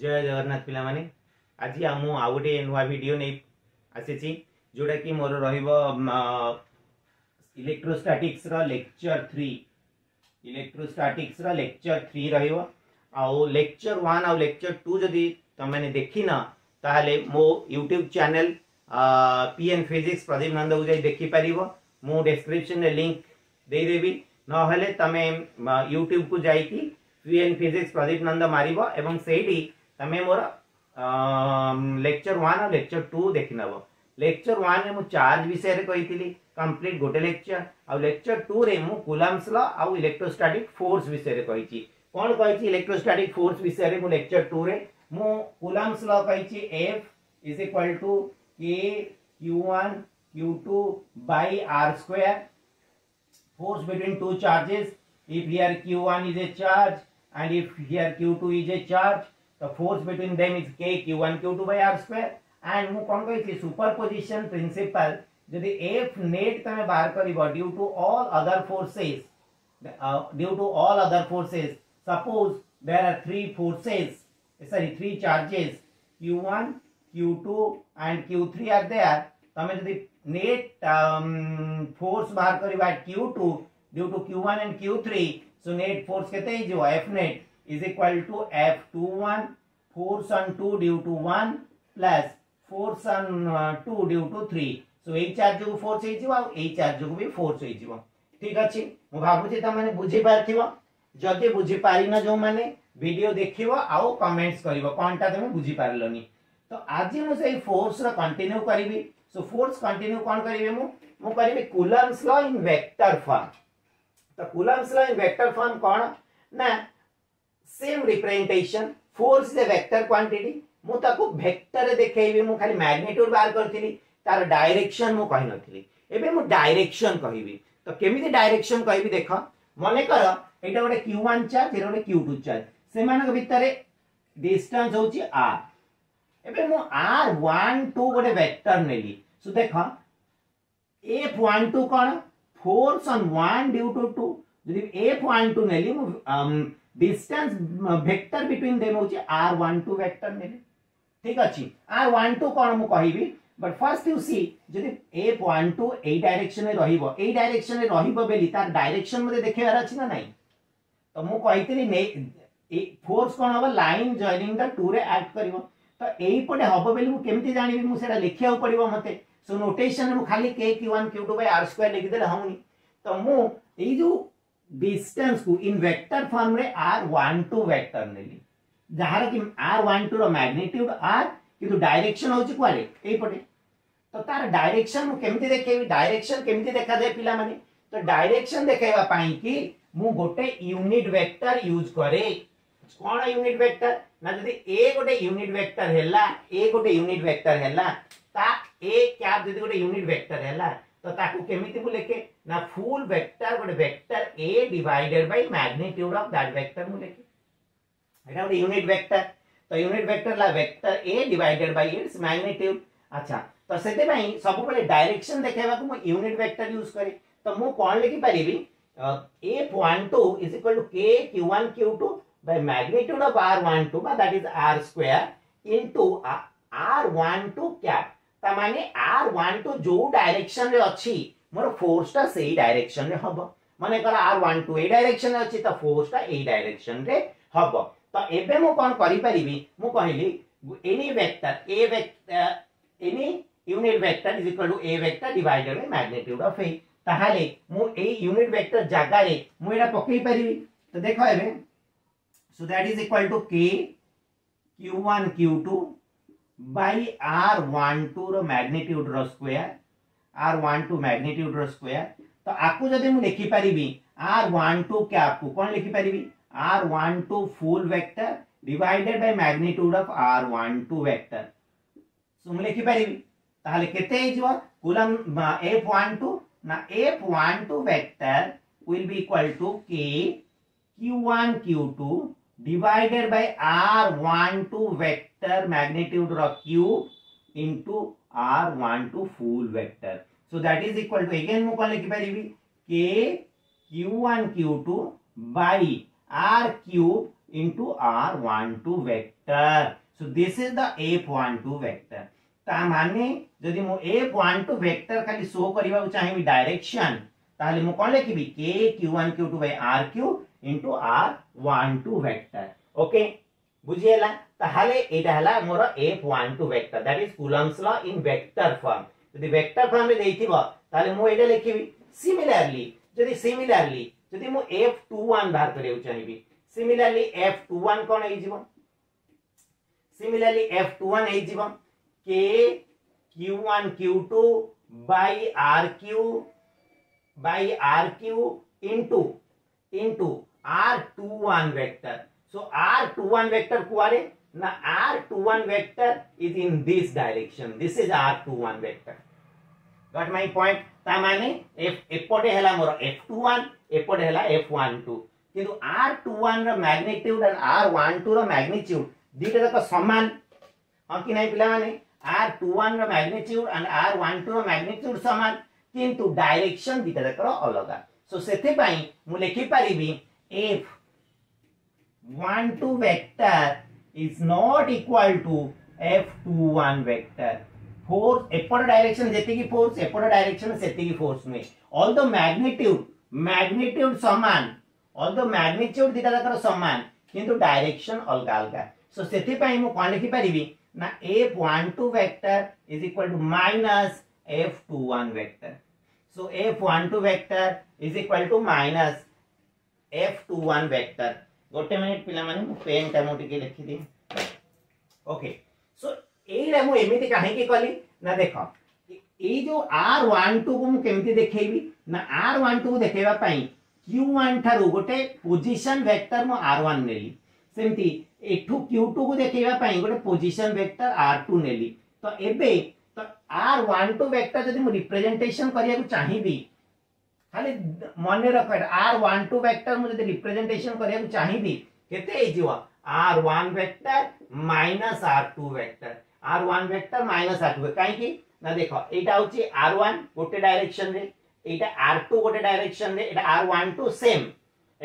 जय जगन्नाथ पिलामाने आज हम आउ गोटे नुआ भिड नहीं आसी जोटा कि मोर इलेक्ट्रोस्टैटिक्स लेक्चर 3 इलेक्ट्रोस्टैटिक्स लेक्चर 3 रो लेक्चर 1 आउ लेक्चर 2 जदि तुमने देखी ना ताहले मो YouTube channel PN physics Pradeep Nanda उदय देखि परिबो। मो डिस्क्रिप्शन रे लिंक दे देबी न हले तमे यूट्यूब को जाई कि पीएन फिजिक्स प्रदीप नंद मारिबो एवं सेही तमे मोर लेक्चर 1 और लेक्चर 2 देखिनबो। लेक्चर 1 रे मु चार्ज विषय रे कहितली कंप्लीट गोटे लेक्चर आ लेक्चर 2 रे मु कूलम्स लॉ आ इलेक्ट्रोस्टैटिक फोर्स विषय रे कहिची। कोन कहिची इलेक्ट्रोस्टैटिक फोर्स विषय रे मु लेक्चर 2 रे मु कूलम्स लॉ कहिची F is equal to K Q1 Q2 by R square, force between two charges. If here Q1 is a charge and if here Q2 is a charge, the force between them is K Q1 Q2 by R square. And mu kon koi thi superposition principle. Jodi F net tame bar karibo due to all other forces. Suppose there are three charges Q1. Q2 and Q3 are there. Tame jodi net force bar kariba at Q2 due to Q1 and Q3, so net force kete hi jibo F net is equal to F21 force on 2 due to 1 plus force on 2 due to 3, so ei charge ko force hi jibo au ei charge ko bi force hi jibo। ठीक अछि मु भाबुछि तमने बुझि पारथिबो। जदि बुझि पारिना जो माने video देखिबो आउ कमेंट्स करिबो कोनटा तमे बुझि पारलोनी। तो आज मु से फोर्स रा कंटिन्यू करिवि। सो फोर्स कंटिन्यू कोन करिवि मु करिवि Coulomb's law in vector form. तो Coulomb's law in vector form कोन ना same representation force is a vector quantity मु ताको वेक्टर रे देखेइबि। मु खाली मैग्नीट्यूड बार करथिली तार डायरेक्शन मु कहि नथिली एबे मु डायरेक्शन कहिवि। तो केमिति डायरेक्शन कहिवि देख माने कर एटा ओडे Q1 चार्ज एटा ओडे Q2 चार्ज सेमान भीतर डिस्टेंस होची r एबे मु R12 गोटे वेक्टर नेली। सो देखो F12 कोन फोर्स ऑन 1 ड्यू टू 2 जदि F12 नेली मु डिस्टेंस वेक्टर बिटवीन देम होची R12 वेक्टर नेली। ठीक अछि R12 कोन मु कहिबी बट फर्स्ट यू सी जदि F12 ए डायरेक्शन रे रहिबो बेली तार डायरेक्शन मते देखेबार अछि ना नाही। तो मु कहितली फोर्स कोन होबा लाइन जॉइनिंग द टू रे एक्ट करिवो। तो एई पटे हबो बेली मु केमति जानिबि मु सेडा लिखिया पड़िबो मते। सो नोटेशन मु खाली k q1 q2 by r square लिखि देले हौनी। तो मु एई जो डिस्टेंस को इन वेक्टर फॉर्म रे r12 वेक्टर नेली जहार कि r12 रो मैग्नीट्यूड r किंतु डायरेक्शन होची क्वाले एई पटे। तो तार डायरेक्शन मु केमति देखेबि डायरेक्शन केमति देखा दे पिला माने। तो डायरेक्शन देखाइबा पई कि मु गोटे यूनिट वेक्टर यूज करे। कोन यूनिट वेक्टर ना जदि ए गोटे यूनिट वेक्टर हैला ता ए क्या जदि गोटे यूनिट वेक्टर हैला तो ताकू केमिति मु लेके ना फुल वेक्टर गोटे vector A divided by magnitude of that vector मु लेके एटा गोटे यूनिट वेक्टर। तो यूनिट वेक्टर ला vector A divided by its magnitude. अच्छा तो सेते भाई सब पहिले डायरेक्शन देखाबा को मु यूनिट वेक्टर यूज करे। तो मु कोन लेके पारिबी F12 is equal to k q1 q2 by magnitude of R12 but that is R square into R12 cap। तमाने R12 जो डायरेक्शन रे अछि मोर फोर्स ता सेही डायरेक्शन रे हबो। माने कर R12 ए डायरेक्शन रे अछि त फोर्स ता ए डायरेक्शन रे हबो। तो एबे मु कोन करि परिबी मु कहली any vector A vector any unit vector is equal to A vector divided by magnitude of A. ताहाले मु ए यूनिट वेक्टर जागा रे मु एडा पकई परिबी। तो देखो एबे so that is equal to k q1 q2 by r12 रो मैग्नीट्यूड रो स्क्वायर r12 मैग्नीट्यूड रो स्क्वायर। तो आपको जदि मु लिखि परिबी r12 के आपको कोन लिखि परिबी r12 full vector divided by magnitude of r12 vector. So मु लिखि परिबी ताहले केते हे जो कूलम f12 ना f12 vector will be equal to k q1 q2 divided by r12 vector magnitude of cube into r12 full vector। So that is equal to again mu kon likhi paribi k q1 q2 by r cube into r12 vector. So this is the f12 vector. तामाने जदि मो f12 vector खाली show करबा चाहिबी direction ताले मो कोन लेखिबी k q1 q2 by rq into r12 vector. Okay बुझियला ताहाले एटा हला मोर f12 vector that is Coulomb's law in vector form. जदि वेक्टर फॉर्म रे दैथिबो ताले मो एटा लेखिबी. सिमिलरली जदि मो f21 बाहर करियौ चाहिबी सिमिलरली f21 कोन हे जीवो सिमिलरली f21 हे जीवो k q1 q2 by rq into r21 vector. So r21 vector kuare na r21 vector is in this direction. This is r21 vector. Got my point? तामाने एपोटे हला मोर f21 एपोटे हला f12 किंतु r21 रा magnitude और r12 रा magnitude दिटा का समान ह कि नहीं पिला माने r21 रा मैग्नीट्यूड एंड r12 रा मैग्नीट्यूड समान किंतु डायरेक्शन दिटा कर अलग. सो सेते पई मु लिखि परिबी f12 vector is not equal to f21 vector. Force एपोर डायरेक्शन जेते की फोर्स एपोर डायरेक्शन सेते की फोर्स में ऑल द मैग्नीट्यूड समान ऑल द मैग्नीट्यूड दिटा कर समान किंतु डायरेक्शन अलग अलग. सो सेते पई मु कोन लिखि परिबी ना f12 vector is equal to minus f21 vector. So f12 vector is equal to minus f21 vector. गोटे मिनट पिला माने पेन टाइम टिके लिखि दे. ओके सो एला मु एमिति काहे के कली ना देखो ए जो r12 को मु केमति देखेबी ना r12 को देखेबा पई q1 थारो गोटे पोजीशन वेक्टर मु r1 नेली सेमति एठू q2 को देखैबा पई गोटे पोजीशन वेक्टर r2 नेली. तो एबे तो r12 वेक्टर जदि मु रिप्रेजेंटेशन करिया को चाहिबी खाली मने रख r12 वेक्टर मु जदि रिप्रेजेंटेशन करिया को चाहिबी केते हे जीवा r1 vector - r2 vector r1 vector - r2 काहे कि ना देखो एटा होची r1 गोटे डायरेक्शन रे एटा r2 गोटे डायरेक्शन रे एटा r12 सेम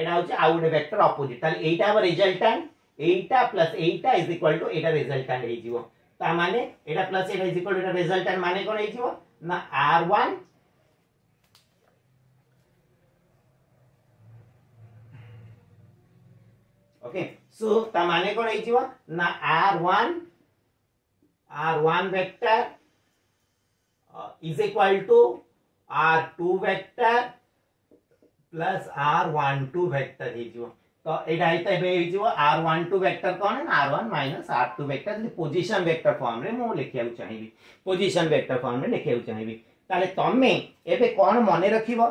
एटा होची आउट वेक्टर ऑपोजिट ताले एटा अब रिजल्टेंट एटा प्लस एटा इज इक्वल टू एटा रिजल्टेंट हे जीवो ता माने एटा प्लस एटा इज इक्वल टू एटा रिजल्टेंट माने कोन हे जीवो ना r1 ओके. सो ता माने कोन हे जीवो ना r1 vector is equal to r2 vector plus r12 vector हे जीवो. तो एटा आइता बे हिजो r12 वेक्टर कोन है r1 - r2 vector position vector form रे मो लिखिया चाहिबी पोजीशन वेक्टर फॉर्म रे लिखिया चाहिबी ताले तमे एबे कोन माने रखिबो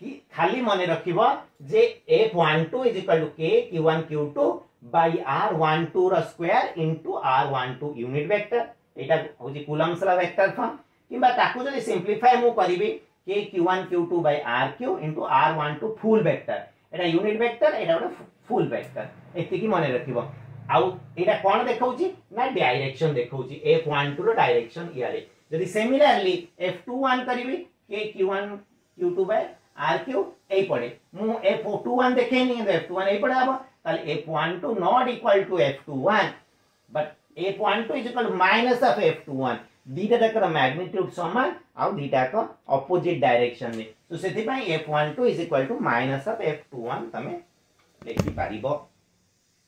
कि खाली माने रखिबो जे f12 = k q1 q2 / r12 रा स्क्वायर * r12 यूनिट वेक्टर. एटा होजी कूलम्स ला वेक्टर फॉर्म किबा ताकू जदि सिंपलीफाई मो करबी k q1 q2 / rq * r12 full vector एटा यूनिट वेक्टर एटा फुल वेक्टर एति की माने रखिबो आउ एटा कोन देखाउची ना डायरेक्शन देखाउची f12 रो डायरेक्शन यारे. जदि सिमिलरली f21 करिवे k q1 q2 bye rq ए पड़े मु f21 देखेनी f21 ए पड़े आबो ताले f12 not equal to f21 but f12 is equal minus of f21 दीटा का मैग्नीट्यूड समान आउ दीटा का ऑपोजिट डायरेक्शन में. तो सेति पई f12 is equal to minus of f21 तमे लेखि पारिबो.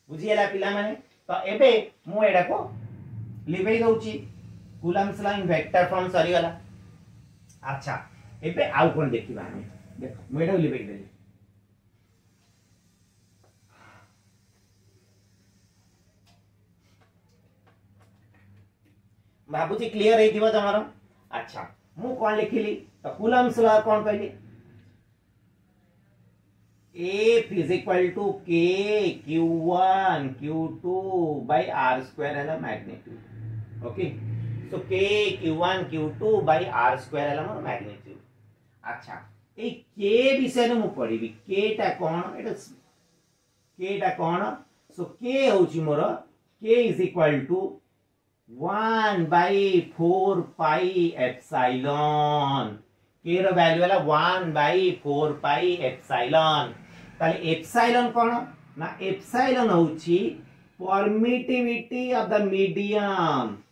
बुझियला पिला माने. तो एबे मु एडा को लिबे दउची Coulomb's law in vector form सरी वाला. अच्छा एबे आउ कोन देखिबा हम देखो मु एडा लिबे दे बाबूजी क्लियर हे दिबो तमरो. अच्छा मु कोन लिखिली तो कूलम्स लॉ कोन कहली f is equal to k q1 q2 by r square है magnitude. Okay so k q1 q2 by r square है मोर मैग्नीट्यूड. अच्छा ए k विषय मु पढिबी k टा कोन सो k होची मोर k is equal to 1/4 pi epsilon k रो वैल्यू वाला 1/4 pi epsilon ताले एप्सिलॉन कोन Now epsilon hochi permittivity of the medium.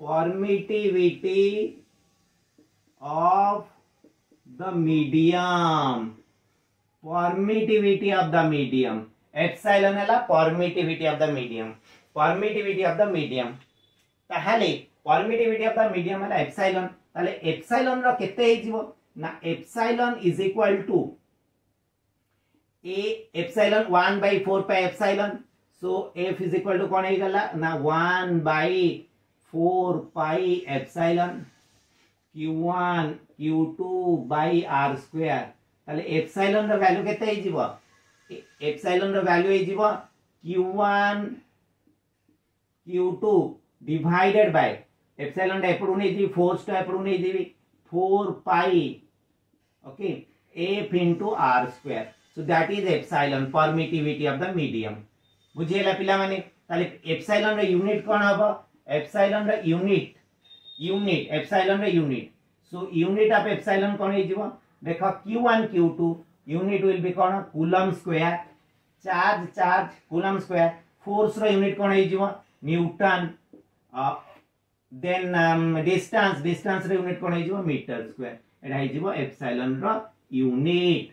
Permittivity of the medium. Permittivity of the medium. Epsilon hella permittivity of the medium. Permittivity of the medium. Tahale permittivity of the medium hella epsilon. Tahale epsilon ra kete he jibo? Na epsilon is equal to A epsilon 1 by 4 pi epsilon. So F is equal to कौन है ना 1 by 4 pi epsilon Q1 Q2 by R square. ताले epsilon र value कितना है जीवा? Epsilon र value है जीवा Q1 Q2 divided by epsilon र एपुर उन्हें जीवी 4 स्टो एपुर उन्हें जीवी 4 pi okay F into R square. So that is epsilon permittivity of the medium. बुझे ला पिला माने ताले एप्सिलॉन रे यूनिट कौन होगा एप्सिलॉन रे यूनिट एप्सिलॉन रे unit so unit of epsilon कौन है जीवा देखो Q1 Q2 unit will be कौन coulomb square charge coulomb square force रो यूनिट कौन है जीवा न्यूटन देन डिस्टेंस रे यूनिट कौन है जीवा मीटर स्क्वायर एटा है जीवा एप्सिलॉन रो यूनिट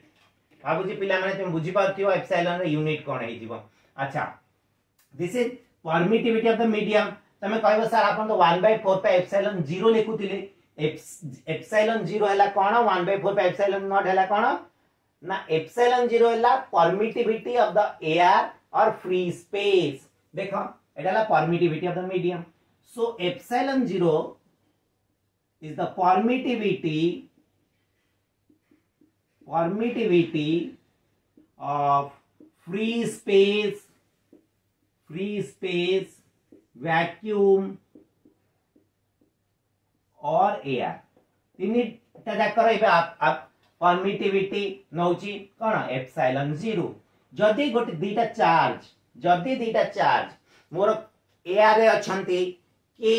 बाबूजी पिला माने तुम बुझी पाथियो एप्सिलॉन रे यूनिट कौन है जीवा अच्छा this is permittivity of the medium तमे कहबो सर आपण तो 1/4 pi epsilon 0 लिखुतिले epsilon 0 हैला कोन 1/4 pi epsilon नॉट हैला कोन ना epsilon 0 हैला परमिटिविटी ऑफ द एयर और फ्री स्पेस देखो एटाला परमिटिविटी ऑफ द मीडियम सो epsilon 0 is the permittivity of free space, vacuum or air. Tini tadak karo ebe ab permittivity nauchi kana epsilon 0. Jodi gote dita charge. Moro air re achanti ki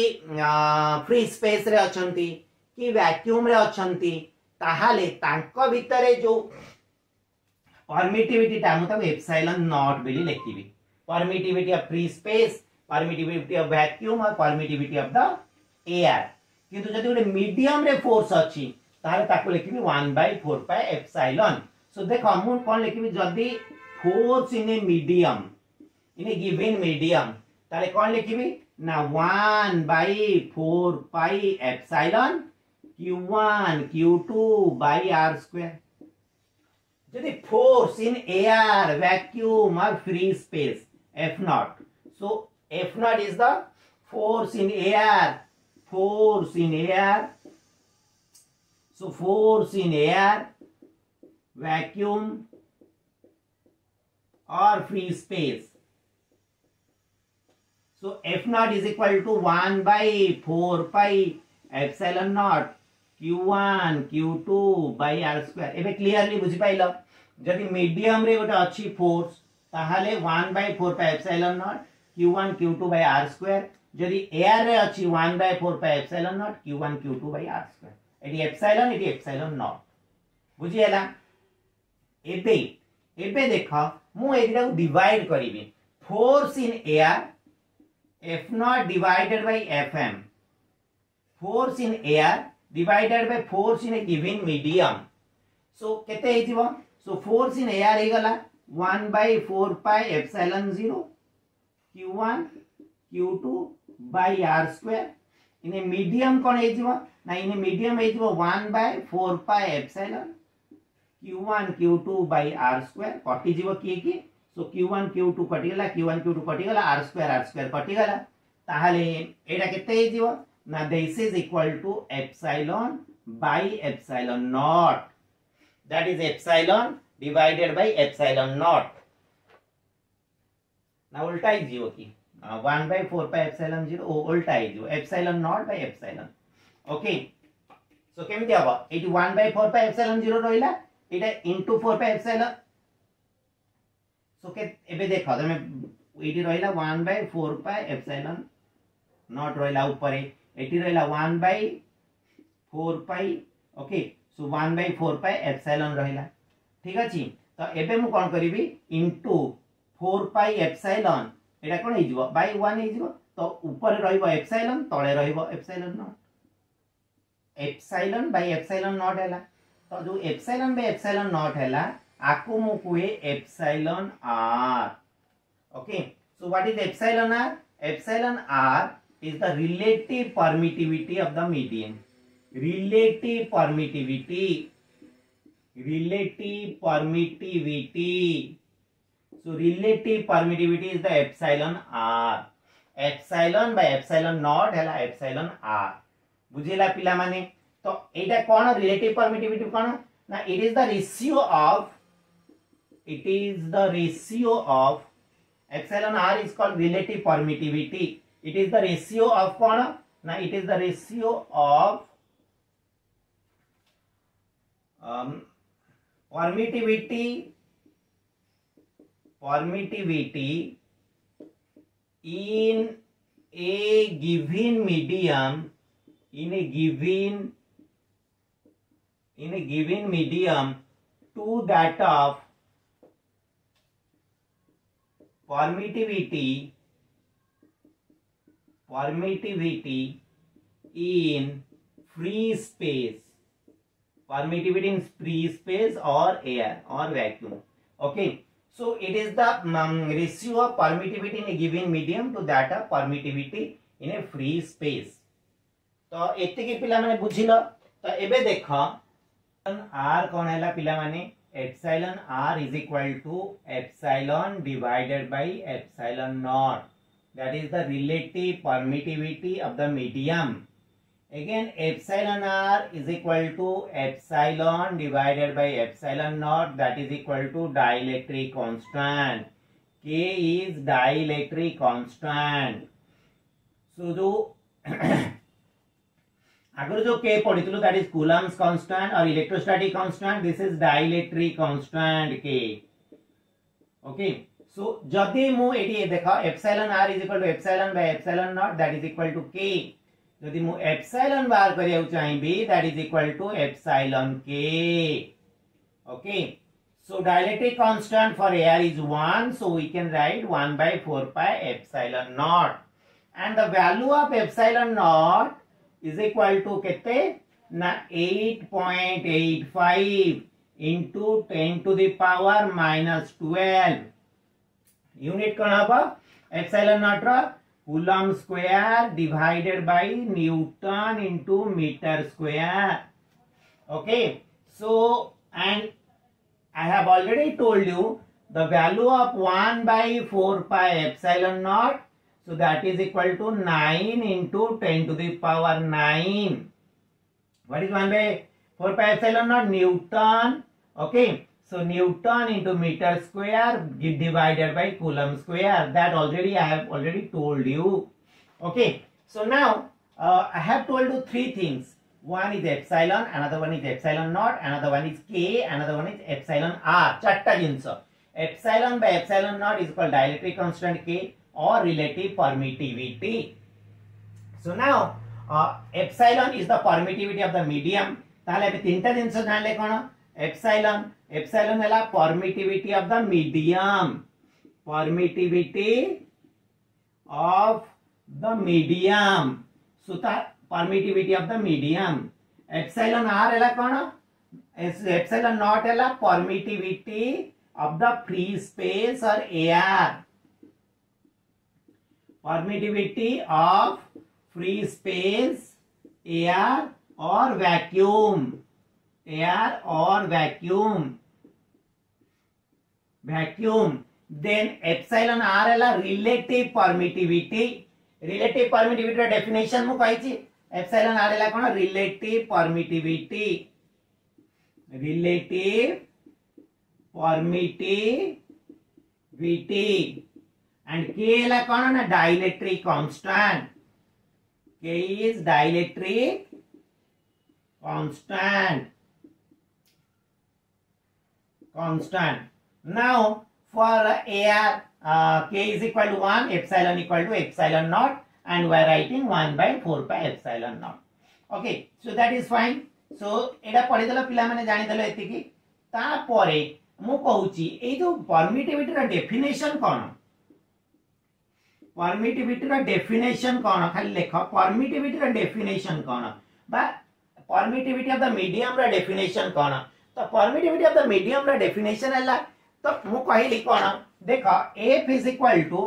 free space re achanti ki vacuum re achanti. Tahale tanko bhitare jo permittivity time तब epsilon not बिली लिखिबी permittivity of free space permittivity of vacuum और permittivity of the air किंतु जदि ओडे medium रे force अछि तारे ताको लिखिबी 1/4 पाई एप्सिलॉन सो देखो हम कोन लिखिबी जदि force in a medium in a given medium तारे कोन लिखिबी ना 1/4 pi epsilon q1 q2 by r square The force in air, vacuum or free space, F0. So F0 is the force in air. So force in air, vacuum or free space. So F0 is equal to 1/4 pi epsilon naught Q1 Q2 by R square. Ebe clearly बुझी पाइलो जदि medium रे गोटे अछि force ताहाले 1/4 pi epsilon not Q1 Q2 by R square जदि air रे अछि 1/4 pi epsilon not Q1 Q2 by R square एडी एप्सिलॉन नॉट बुझी हैला एबे देखो मु एटा को डिवाइड करिवे force in air F0 divided by Fm force in air divided by force in a given medium so kete he jibo so force in air he gala 1/4 pi epsilon 0 q1 q2 by r square in a medium kon he jibo na in a medium he jibo 1/4 pi epsilon q1 q2 by r square kati jibo ki so q1 q2 kati gala r square kati gala tahale eta kete he jibo Now this is equal to epsilon by epsilon naught. That is epsilon divided by epsilon naught. Now ulta is 0 ki. 1/4 pi epsilon 0. Oh, ulta is 0. Epsilon naught by epsilon. Okay. So kemi diya ba? It 1/4 pi epsilon 0 roila. It into 4 pi epsilon. So ke ebe dekha. It roila 1/4 pi epsilon naught roila upare. It is 1/4 pi. Okay. So 1/4 pi epsilon रहेला. ठीक अछि. तो एबे मु कोन करिवि into 4 pi epsilon एटा कोन हे जीवो bye 1 हे जीवो तो ऊपर रहइबो एप्सिलॉन तळे रहइबो epsilon not epsilon by epsilon not हैला तो जो एप्सिलॉन बाय एप्सिलॉन नॉट हैला आको मो कोए epsilon are okay so what is epsilon are is the relative permittivity of the medium so relative permittivity is the epsilon r epsilon by epsilon not hela epsilon r bujhila pila mane to eta kon relative permittivity kon na it is the ratio of epsilon r is called relative permittivity it is the ratio of what? Now it is the ratio of permittivity in a given medium to that of permittivity in free space or air or vacuum okay so it is the ratio of permittivity in a given medium to that of permittivity in a free space to ete ke pila mane bujhilo to ebe dekha r kon hela pila mane epsilon r is equal to epsilon divided by epsilon naught that is the relative permittivity of the medium again epsilon r is equal to epsilon divided by epsilon naught that is equal to dielectric constant k is dielectric constant so jo agar jo k paditulu that is Coulomb's constant or electrostatic constant this is dielectric constant k okay so जदि मु एटी देखा epsilon are is equal to epsilon by epsilon not that is equal to के जदि मु epsilon बाहर करियो चाहिबी that is equal to epsilon के okay so dielectric constant for air is 1 so we can write 1/4 pi epsilon not and the value of epsilon not is equal to कितने ना 8.85 into 10 to the power -12 unit कौन हम epsilon not रा coulomb square divided by newton into metre square okay so and I have already told you the value of 1/4 pi epsilon not so that is equal to 9 × 10⁹ what is 1/4 pi epsilon not newton okay so Newton into meter square divided by Coulomb square that already I have told you okay so now I have told you three things one is epsilon another one is epsilon naught another one is k another one is epsilon r chatta jinso epsilon by epsilon naught is called dielectric constant k or relative permittivity so now epsilon is the permittivity of the medium tale abe tinta jinso janle kono epsilon हैला permittivity of the medium epsilon are हैला कोन epsilon not हैला permittivity of the free space और air air or vacuum then epsilon r हैला relative permittivity का definition मु कहि छी epsilon r हैला कोन relative permittivity and k हैला कोन ना dielectric constant k is dielectric constant now for air k is equal to 1 epsilon equal to epsilon naught and we are writing 1/4 pi epsilon naught okay so that is fine so eta padidala pila mane jani dalo etiki ta pore मुझे permittivity definition कौन खाली लेख permittivity definition कौन permittivity of the medium definition कौन तो permittivity of the medium definition है तो मु कहली कौन देख F is equal to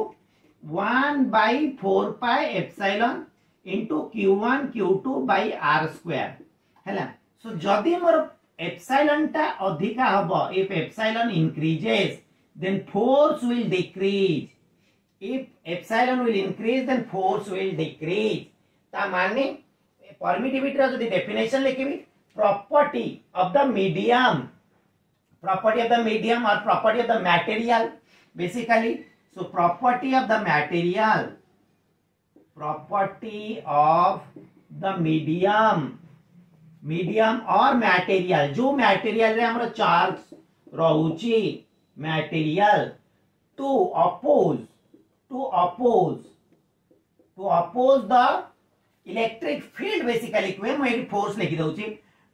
1/4πε into q1 q2 by r square हैला सो जदी मोर एप्सिलॉन टा अधिका हबो if epsilon increases then force will decrease if epsilon will increase then force will decrease ता माने परमिटिविटी रा जदी डेफिनेशन लिखिबी प्रॉपर्टी ऑफ द मीडियम और property of the material basically so property of the material medium or material जो material रे हमरो charge रहूची material to oppose the electric field basically कोई मेरी force लिखि रहूची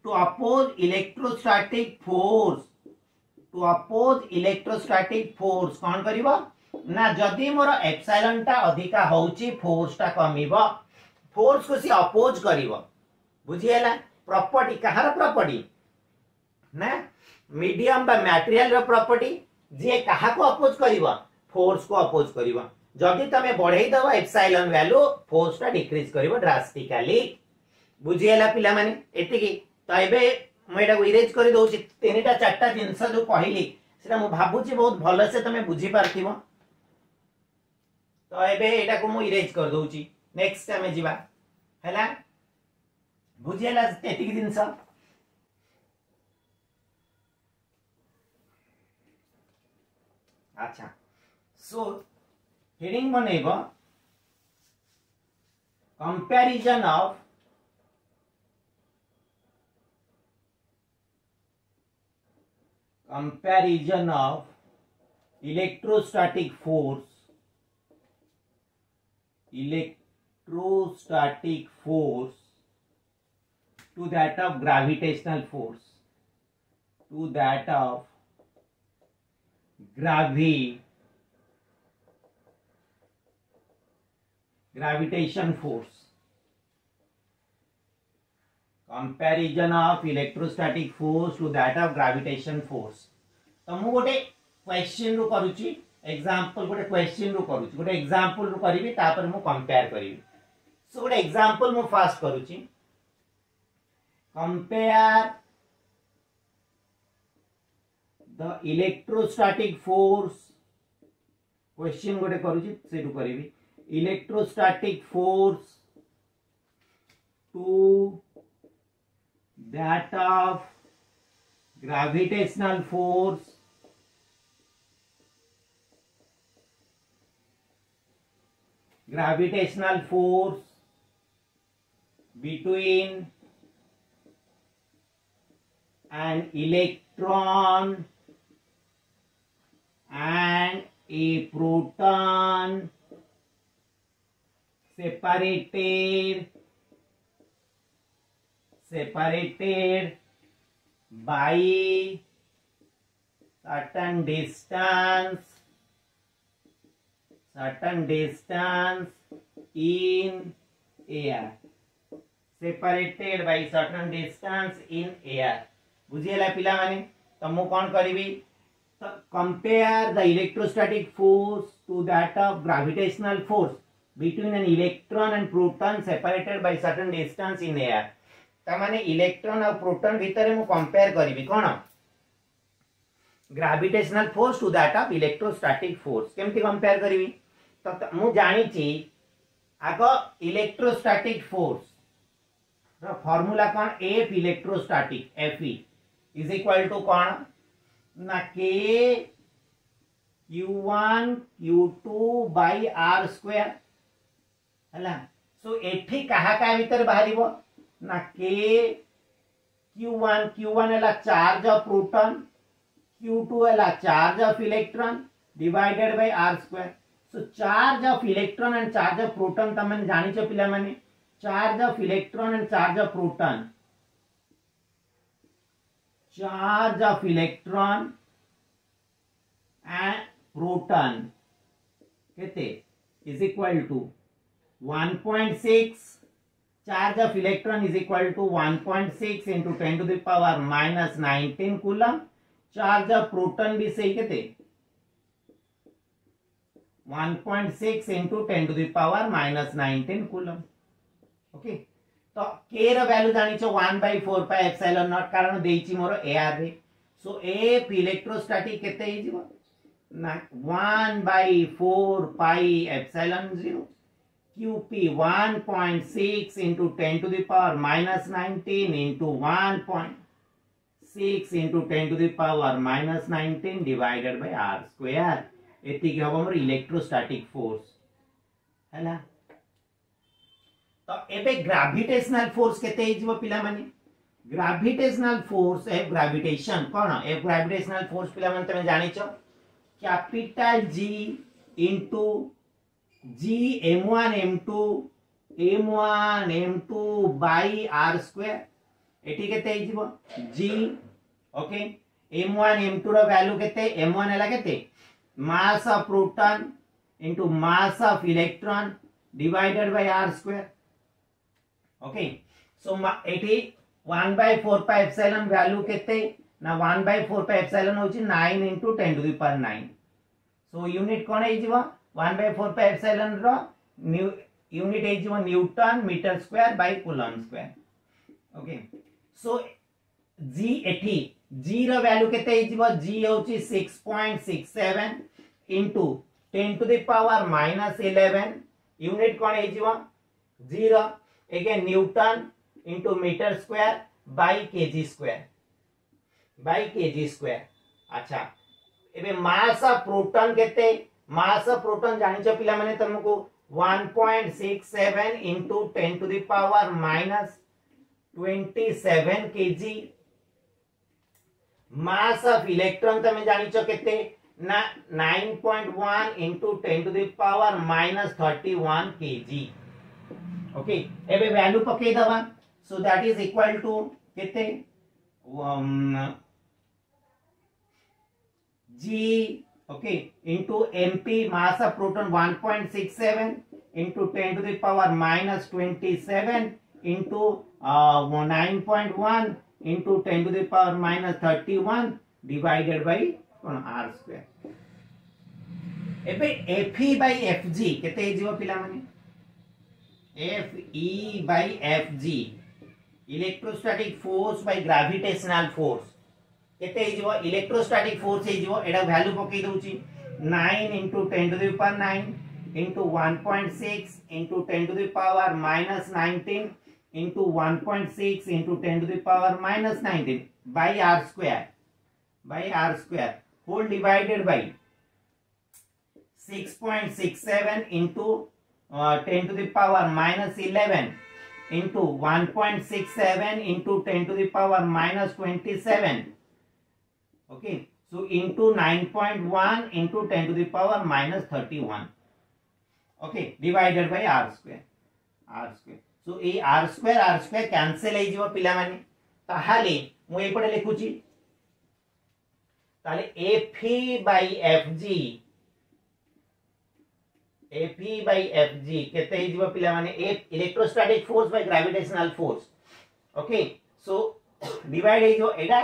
to oppose electrostatic force कौन करिबा ना जदि मोर एप्सिलॉन टा अधिका होउची फोर्स टा कमीबो फोर्स को सी अपोज करिवो बुझियला प्रॉपर्टी कहार प्रॉपर्टी ना मीडियम बा मटेरियल रो प्रॉपर्टी जे कहा को अपोज करिवो फोर्स को अपोज करिवो जदि तमे बढ़ाई दवा एप्सिलॉन वैल्यू फोर्स टा डिक्रीज करिवो ड्रास्टिकली बुझियला पिला माने एतिकी त एबे मोइडा को इरेज करि दोउची तीनटा चारटा जिंस जो कहिली सेटा मु भाबुची बहुत भलो से तमे बुझी पारथिबो तो एबे एटा को मु इरेज कर दोउची नेक्स्ट टाइम जिबा हैला बुझेला एतिक दिन स अच्छा सो हेडिंग बनेबो comparison of electrostatic force to that of gravitation force. Comparison of electrostatic force to that of gravitation force. तो मु गोटे क्वेश्चन रो करूची एग्जांपल गोटे क्वेश्चन रो करूची गोटे एग्जांपल रो करबी तापर मु कंपेयर करबी सो गोटे एग्जांपल मु फास्ट करूची compare the electrostatic force question गोटे करूची सेटु करबी electrostatic force to that of gravitational force between an electron and a proton separated by certain distance in air बुझिएला पिला माने तो मु कोन करबी तो compare the electrostatic force to that of gravitational force between an electron and proton separated by certain distance in air तामाने electron और प्रोटॉन भीतर मु कंपेयर करबी कोन gravitational force to that of electrostatic force केमती कंपेयर करबी तो मु जानि छी आगो इलेक्ट्रोस्टैटिक फोर्स रो फार्मूला कोन F electrostatic F E is equal to कोन ना के q1 q2 bye r square हला सो एठी कहा का भीतर बाहरिबो ना के q1 एला चार्ज ऑफ प्रोटॉन q2 एला charge of electron divided by r square so charge of electron and charge of proton तमन जानि छ पिला माने चार्ज ऑफ इलेक्ट्रॉन न्यूटन कहते is equal to 1.6 charge of electron is equal to 1.6 into 10⁻¹⁹ coulomb. Charge of proton भी सही कहते 1.6 into 10⁻¹⁹ coulomb. Okay तो के र वैल्यू जानी छे 1/4πε0 कारण देइची मोर एआर रे. सो एफ इलेक्ट्रोस्टैटिक केते हे जीव ना 1/4πε0 qp 1.6 into 10⁻¹⁹ into 1.6 into 10⁻¹⁹ divided by R square. एतिक हम हमर इलेक्ट्रोस्टैटिक फोर्स हैला. तो एबे ग्रेविटेशनल फोर्स केते हिजबो पिला माने ग्रेविटेशनल फोर्स ए ग्रेविटेशन कोन ए ग्रेविटेशनल फोर्स पिला माने तमे जानि छ capital G into G m1 m2 बाय r स्क्वायर. एठी केते हिजबो जी ओके m1 m2 रो वैल्यू केते m1 हैला केते mass of proton into mass of electron divided by r square. Okay so एठी 1/4πε वैल्यू केते ना 1/4πε होची 9 into 10⁹ सो यूनिट कोन हे जीवा 1/4πε रो न्यू यूनिट हे जीवा newton metre square by coulomb square. Okay so g एठी g रो वैल्यू केते हे जीवा g होची 6.67 into 10⁻¹ यूनिट कोन हे जीवा 0 again newton into metre square by KG square अच्छा एबे मास ऑफ प्रोटॉन केते मास ऑफ प्रोटॉन जानि छ पिला माने तुमको 1.67 into 10⁻¹⁷ KG. Mass of electron तमे जानि छ केते ना 9.1 into 10⁻¹ केजी. ओके एबे वैल्यू पके दवा so that is equal to केते जी okay into MP mass of proton 1.67 into 10⁻¹⁷ into 9.1 into 10⁻¹ divided by कोन आर स्क्वायर. एबे एफई बाय एफजी केते जीव पिला माने Fe by Fg electrostatic force by gravitational force केते हे जो इलेक्ट्रोस्टैटिक फोर्स हे जो एडा वैल्यू पके दोची 9 into 10⁹ into 1.6 into 10⁻¹⁹ into 1.6 into 10⁻¹⁹ by r square whole divided by 6.67 into 10⁻¹⁹ into 1.67 into 10⁻¹⁷. Okay, so into 9.1 into 10⁻¹. Okay, divided by r square. So a r square cancel आई जीवा पिला माने. ताहले मु एक पढ़े लिखूँगी. ताहले Fe by Fg Fe by Fg कहते हैं जीवा पिला माने electrostatic force by gravitational force. Okay so divide हे जो एडा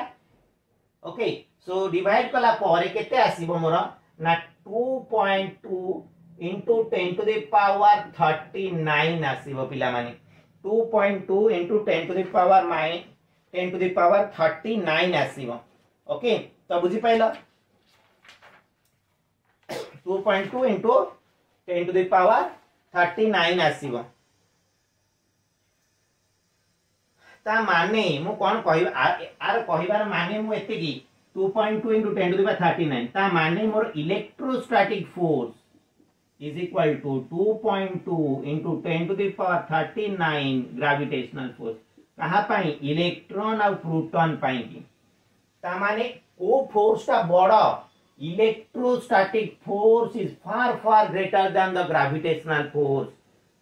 ओके सो डिवाइड कला पारे केते आसीबो मोरा ना 2.2 into 10⁻39 आसीबो पिला माने 2.2 into 10⁻39 आसीबो. ओके तो बुझी पाइला 2.2 into 10⁻39 आसीबो. ता माने मु कोन कहि आर कहिबार माने मु एते की 2.2 into 10⁻39 ता माने मोर electrostatic force is equal to 2.2 into 10⁻39 gravitational force कहा पाई इलेक्ट्रॉन और प्रोटॉन पाई की ता माने ओ फोर्स ता बड़ा electrostatic force is far greater than the gravitational force.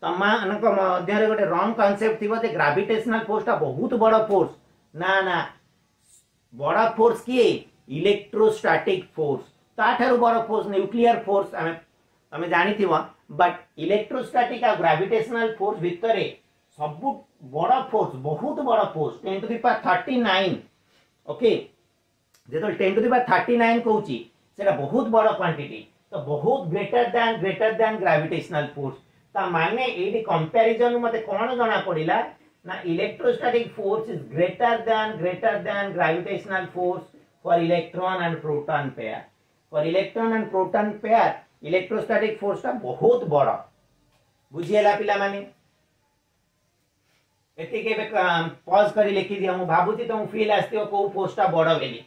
तमानक मध्यरे गोटे रॉन्ग कांसेप्ट थिबो जे ग्रेविटेशनल फोर्स ता बहुत बडा फोर्स ना बडा फोर्स की इलेक्ट्रोस्टैटिक फोर्स ताठारू बरो फोर्स न्यूक्लियर फोर्स हमें जानी थी वहाँ बट इलेक्ट्रोस्टैटिक और ग्रेविटेशनल फोर्स भितरे सब बहुत बड़ा force 10 to the power 39 okay जेतो 10 to the power 39 कहूची सेटा बहुत बड़ा क्वांटिटी तो बहुत ग्रेटर दैन ग्रेविटेशनल फोर्स ता माने एडी कंपैरिजन मते कोन जाना पड़िला ना electrostatic force is greater than gravitational force for electron and proton pair electrostatic force ता बहुत बड़ा बुझियला पिला माने एति के पॉज करी लिखि दिया हम भाबुती तो फील आस्तियो को फोर्स ता बड़ा बेली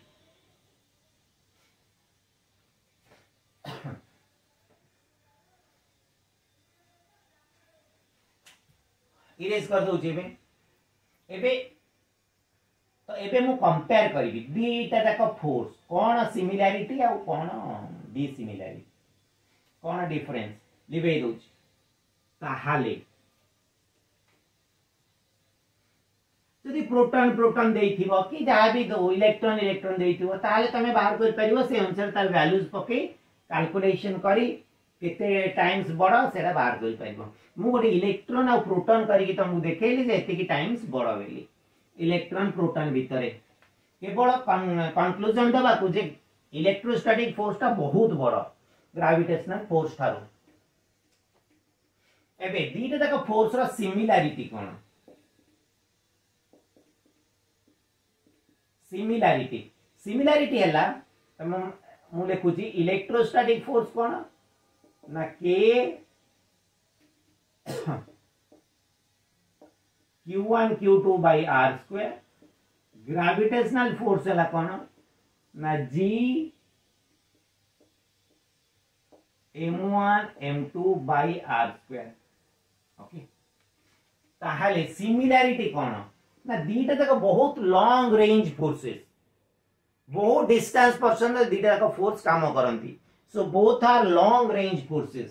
इरेज कर दो जेबे एबे तो एबे मु कंपेयर करबी बीटा तक फोर्स कोन सिमिलरिटी आ कोन डिसिमिलरिटी कोन डिफरेंस लिबे दो ताहाले यदि प्रोटॉन प्रोटॉन देइथिबो कि जा भी दो इलेक्ट्रॉन इलेक्ट्रॉन देइथिबो ताले तमे बाहर कर परिबो से अनुसार तार वैल्यूज पके कैलकुलेशन करी कितने टाइम्स बड़ा सेरा बाहर कर परिबो मु गोटे इलेक्ट्रॉन और प्रोटॉन करी कि तुमको देखेली जे एति कि टाइम्स बड़ा बेली इलेक्ट्रॉन प्रोटॉन भीतर केवल कंक्लूजन देबा को जे इलेक्ट्रोस्टैटिक फोर्स ता बहुत बड़ा ग्रेविटेशनल फोर्स थारो एबे दीटा तक फोर्स रा सिमिलरिटी कोन सिमिलरिटी सिमिलरिटी हला हम मु लिखुची इलेक्ट्रोस्टैटिक फोर्स कोन ना के q1 q2 by r2 gravitational force हला कोन ना g m1 m2 by r2 okay ताहाले सिमिलरिटी कोन ना दीटा तक बहुत लॉन्ग रेंज फोर्सेस बहुत डिस्टेंस पर्सन दीटा तक फोर्स काम करंती so both are long range forces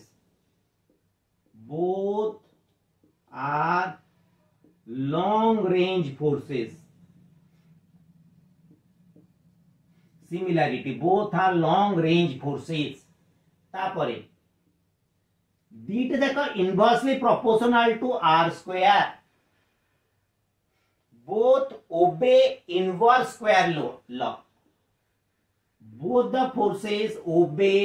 similarity both are long range forces तापरे दीटा तक inversely proportional to R square both obey inverse square law both the forces obey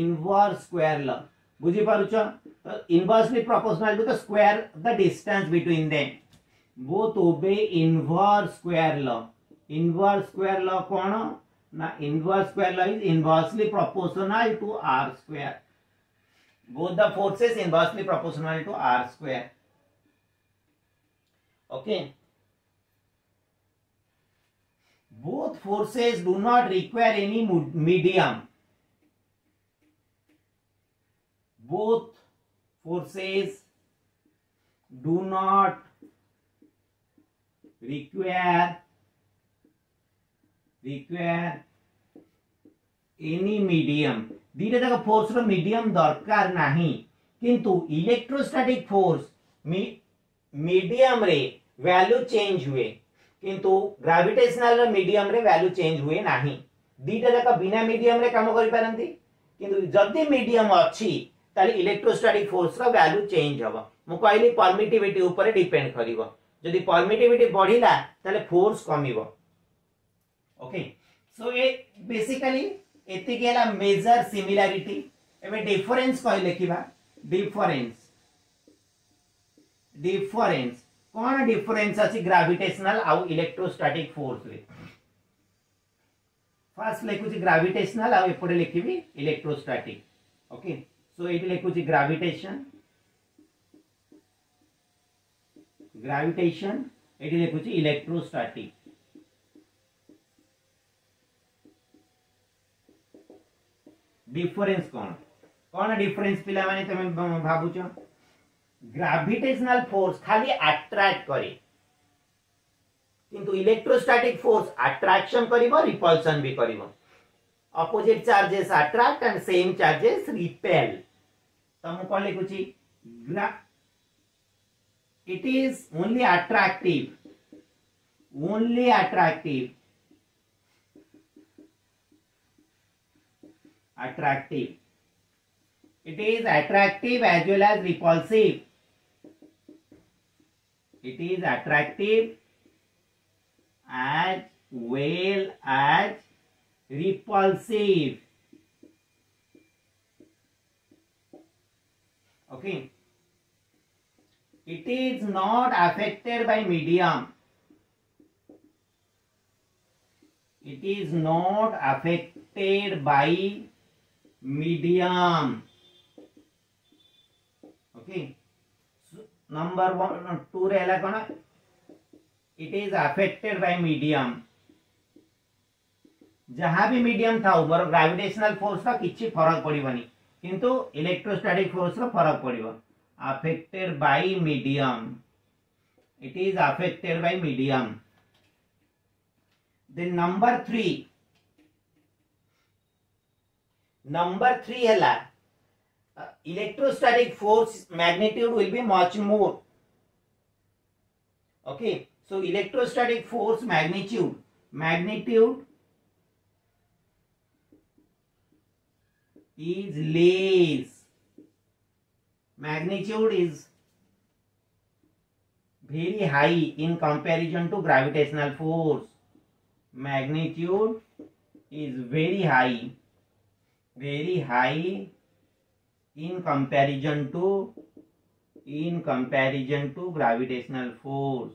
inverse square law बुझी पारुछो inversely proportional to the square the distance between them both obey inverse square law कोन ना inverse square law is inversely proportional to r square both the forces inversely proportional to r square Okay. Both forces do not require any medium. Both forces do not require any medium. दीटा तक force रो medium दरकार नहीं किंतु electrostatic force medium रे value change हुए किंतु gravitational medium रे value change हुए नाही दीटा तक बिना मीडियम रे काम करि परंती किंतु जदी मीडियम अछि ताले इलेक्ट्रोस्टैटिक फोर्स रा वैल्यू चेंज हबो मु कहली परमिटिविटी ऊपर डिपेंड करिवो जदी परमिटिविटी बढ़िला ताले फोर्स कमिवो ओके सो ए बेसिकली एति केला मेजर सिमिलरिटी एमे डिफरेंस कहि लेखिबा डिफरेंस कोन डिफरेंस अछि ग्रेविटेशनल आउ इलेक्ट्रोस्टैटिक फोर्स रे फर्स्ट लेखुची ग्रेविटेशनल आउ एपडे लेखिबी इलेक्ट्रोस्टैटिक ओके सो एटी लेखुची ग्रेविटेशन एटी लेखुची इलेक्ट्रोस्टैटिक डिफरेंस कोन कोन डिफरेंस पिला माने तमे भाबुचो ग्रेविटेशनल फोर्स खाली अट्रैक्ट करे किंतु इलेक्ट्रोस्टैटिक फोर्स अट्रैक्शन करिवो रिपल्शन भी करिवो opposite charges attract and same charges repel तमु कहले कुछि it is only attractive attractive. It is attractive as well as repulsive. It is attractive as well as repulsive. Okay. It is not affected by medium. It is not affected by medium. Okay. So, number one, two rehla kona. It is affected by medium. जहाँ भी medium था ऊपर gravitational force का किछि फरक पड़िवनी किंतु electrostatic force का फरक पड़िवो affected by medium. It is affected by medium. Then number 3 हैला electrostatic force magnitude will be much more. Okay so electrostatic force magnitude is less. Magnitude is very high in comparison to gravitational force. Magnitude is very high in comparison to gravitational force.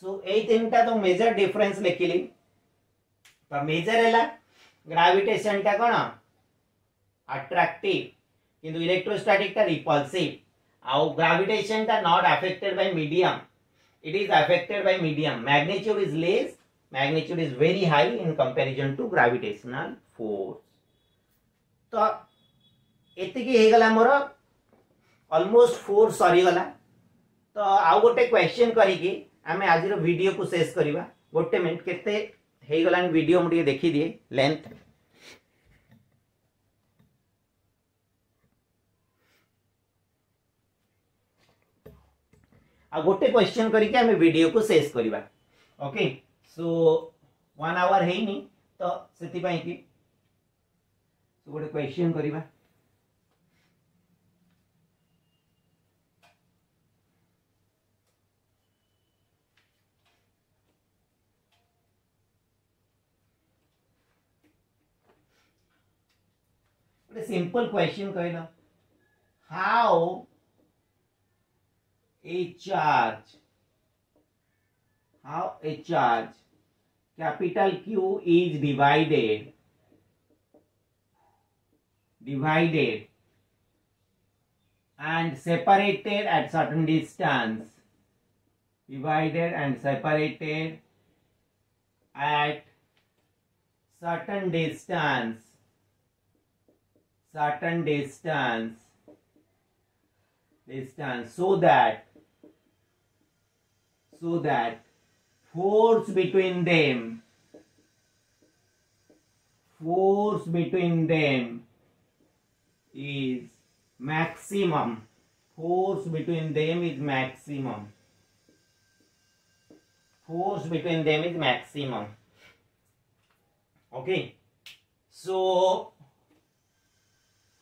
So ए तीनटा तो major difference लेखिली तो major हैला gravitation टा कोना attractive किंतु electrostatic टा repulsive आउ ग्रेविटेशन टा not affected by medium. It is affected by medium. Magnitude is less. Magnitude is very high in comparison to gravitational force. तो एतिकी हे गेला मोर ऑलमोस्ट 4 सरी गला. तो आउ गोटे क्वेश्चन करी कि हमें आज रो वीडियो को शेष करबा. गोटे मिनट केते हे गलान वीडियो मुडी देखि दिए लेंथ. आ गोटे क्वेश्चन करी कि हमें वीडियो को शेष करबा. ओके सो 1 आवर हेनी तो सेति पई कि सो गोटे क्वेश्चन करबा. सिंपल क्वेश्चन कहला how a charge capital Q इज divided and separated at certain distance certain distance so that force between them is maximum. Okay, so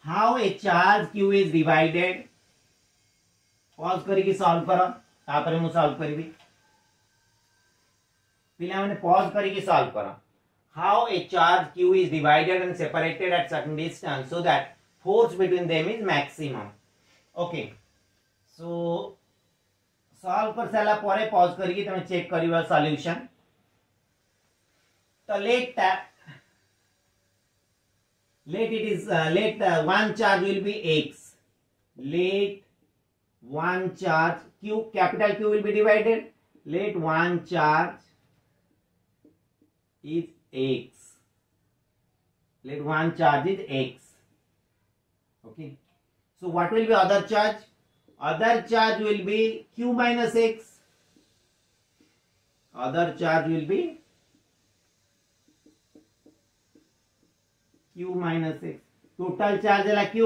how a charge Q is divided. Pause करके solve करो तापर मु solve करबी. पिला माने pause करके solve करो how a charge Q is divided and separated at certain distance so that force between them is maximum. Okay so solve कर साला पारे पॉज करके तुम चेक करिवा सॉल्यूशन. तो let one charge will be X. Let one charge Q, capital Q will be divided. Let one charge is X. Okay. So what will be other charge? Other charge will be Q minus X. Total charge हैला Q.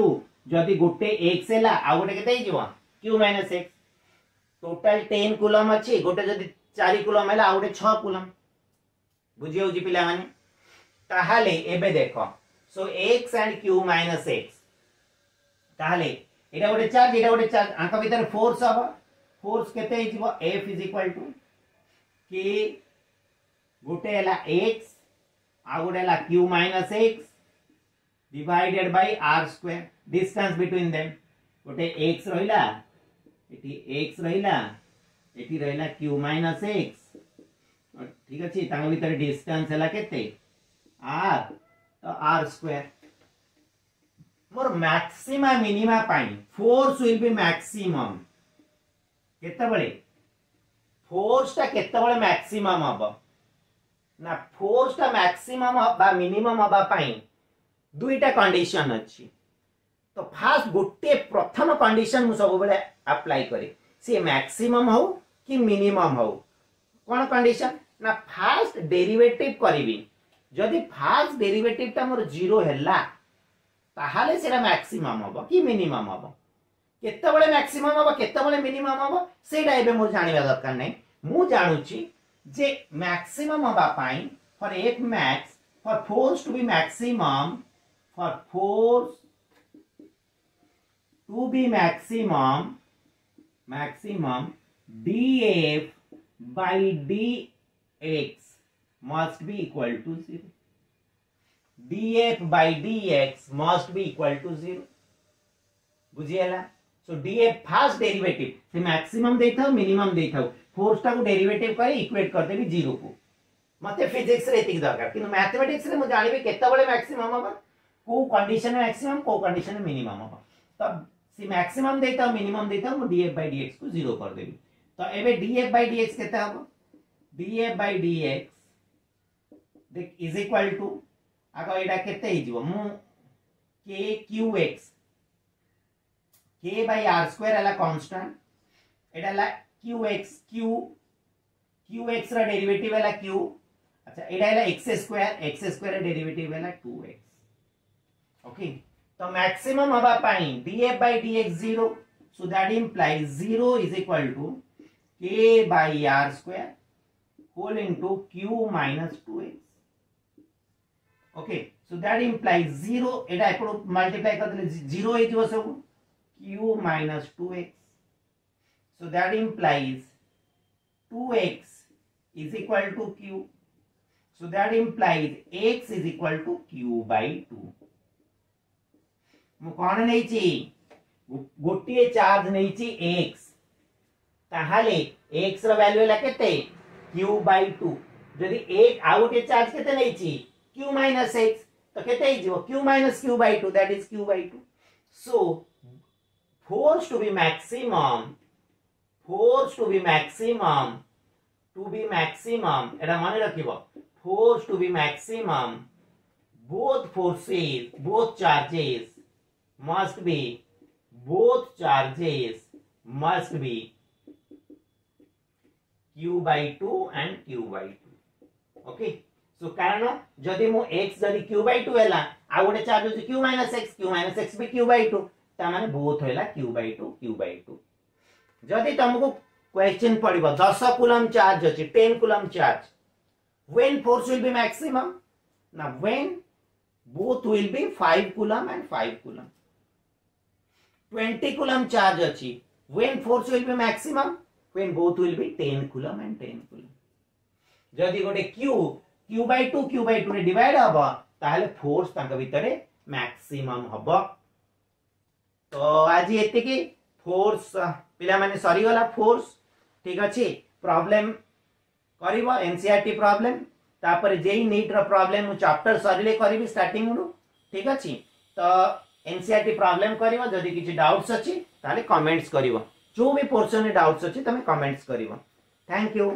जदि गोटे x हैला आ गोटे केते हिजवा Q minus x. Total 10 coulomb अच्छी गोटे जदि 4 कूलम है आउ गोटे 6 कूलम बुझी होउजी पिला माने ताहाले एबे देखो so x and q - x ताहाले एटा गोटे चार्ज आंका भीतर फोर्स अब फोर्स केते हिजबो f = k गोटे हला x आउ गोटे हला q - x divided by r square distance between them गोटे x रहिला x रहिला एटी रहिला q - x और ठीक अछि तांग भीतर डिस्टेंस हला केते r तो r स्क्वायर मोर मैक्सिमा मिनिमा पाई फोर्स विल बी मैक्सिमम केते बळे फोर्स ता केते बळे मैक्सिमम हबो ना फोर्स ता मैक्सिमम बा मिनिमम हबा पाई दुईटा कंडीशन अछि तो फास्ट गोटे प्रथम कंडीशन मु सब बेले अप्लाई करे सी मैक्सिमम हो कि मिनिमम हो कोन कंडीशन ना फर्स्ट डेरिवेटिव करबी यदि फर्स्ट डेरिवेटिव ता मोर 0 हैला ताहाले सेरा मैक्सिमम होबो कि मिनिमम होबो केते बेले मैक्सिमम होबो केते बेले मिनिमम होबो सेडा एबे मोर जानिबा दरकार नै मु जानू छी जे मैक्सिमम होबा पाई for F max for force to be maximum for force to be maximum df by dx must be equal to 0 df by dx must be equal to 0 बुझियला सो df फर्स्ट डेरिवेटिव से maximum देथौ minimum देथौ force ता को derivative करे equate कर देबी 0 को मते फिजिक्स रे एतिक दरकार किन मैथमेटिक्स रे मु जानिबे केते बळे मैक्सिमम हबा को कंडीशन मैक्सिमम को कंडीशन मिनिमम हबा तब सी मैक्सिमम देता मिनिमम देता हम df by dx को 0 कर देबी तो एबे df by dx केता हो df by dx देख इज इक्वल टू आका एटा केते हिजबो मु k qx k by r2 वाला कांस्टेंट एटा ला qx q qx रा डेरिवेटिव वाला q अच्छा एटा ला x2 रा डेरिवेटिव वाला 2x ओके तो मैक्सिमम हवा पाई df by dx 0 so that implies 0 is equal to k by r square whole into q minus 2x okay so that implies 0 एटा एकरो मल्टीप्लाई कर देले 0 हे जइबो सब q minus 2x so that implies 2x is equal to q so that implies x is equal to q by 2 मु कोन नै छी गोटिए चार्ज नै छी x ताहाले x रो वैल्यू ला केते q by 2 जदि एक आउटे चार्ज केते नै छी q minus x तो केते हि जो q minus q by 2 that is q by 2 so force to be maximum एटा माने रखिबो force to be maximum both charges must be q by 2 and q by 2 okay so कारण जदि मु x जदि q by 2 हैला आ गोटे चार्ज हो q minus x भी q by 2 त माने both हैला q by 2 जदि तुमको क्वेश्चन पड़िबो 10 कूलम चार्ज अछि 10 coulomb charge when force will be maximum now when both will be 5 coulomb and 5 coulomb 20 coulomb charge achi when force will be maximum when both will be 10 coulomb and 10 coulomb jodi gote q by 2 रे divide हबो ताहले force तांका भितरे maximum हबो तो आज एते की फोर्स पिला माने सॉरी वाला फोर्स ठीक अछि प्रॉब्लम करबो एनसीईआरटी प्रॉब्लम तापर जेई नीट रो प्रॉब्लम मु चैप्टर सरीले करबी स्टार्टिंग मु ठीक अछि तो एनसीईआरटी प्रॉब्लम करिवो जदि किछि डाउट्स अछि ताले कमेंट्स करिवो जो भी पोर्शन में डाउट्स अछि तमे कमेंट्स करिवो थैंक यू।